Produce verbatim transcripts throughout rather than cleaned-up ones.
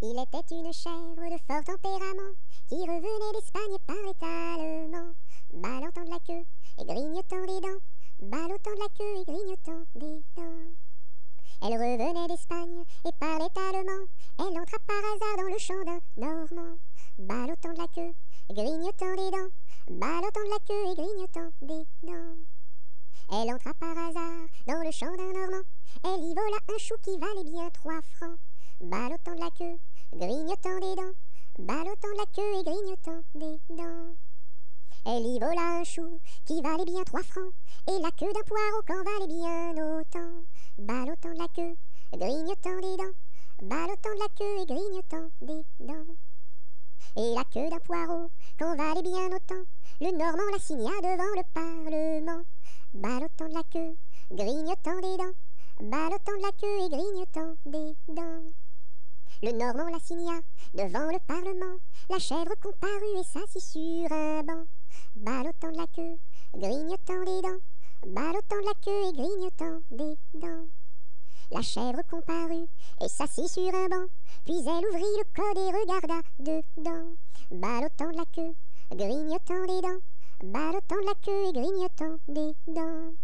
Il était une chèvre de fort tempérament qui revenait d'Espagne et parlait allemand, ballottant de la queue et grignotant des dents, ballottant de la queue et grignotant des dents. Elle revenait d'Espagne et parlait allemand. Elle entra par hasard dans le champ d'un Normand, ballottant de la queue, grignotant des dents, ballottant de la queue et grignotant des dents. Elle entra par hasard dans le champ d'un Normand. Elle y vola un chou qui valait bien trois francs, ballottant de la queue, grignotant des dents, ballottant de la queue et grignotant des dents. Elle y vola un chou qui valait bien trois francs, et la queue d'un poireau qu'en valait bien autant, ballottant de la queue, grignotant des dents, ballottant de la queue et grignotant des dents. Et la queue d'un poireau qu'en valait bien autant, le Normand la signa devant le Parlement, ballottant de la queue, grignotant des dents, ballottant de la queue et grignotant des dents. Le Normand la signa devant le Parlement, la chèvre comparut et s'assit sur un banc, ballottant de la queue, grignotant des dents, ballottant de la queue et grignotant des dents. La chèvre comparut et s'assit sur un banc, puis elle ouvrit le code et regarda dedans, ballottant de la queue, grignotant des dents, ballottant de la queue et grignotant des dents.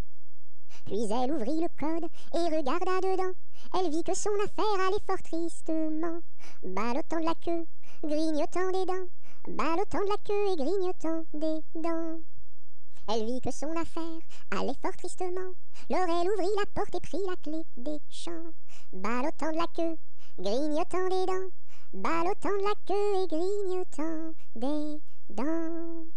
Puis elle ouvrit le code et regarda dedans, elle vit que son affaire allait fort tristement, ballottant de la queue, grignotant des dents, ballottant de la queue et grignotant des dents. Elle vit que son affaire allait fort tristement, lors elle ouvrit la porte et prit la clé des champs, ballottant de la queue, grignotant des dents, ballottant de la queue et grignotant des dents.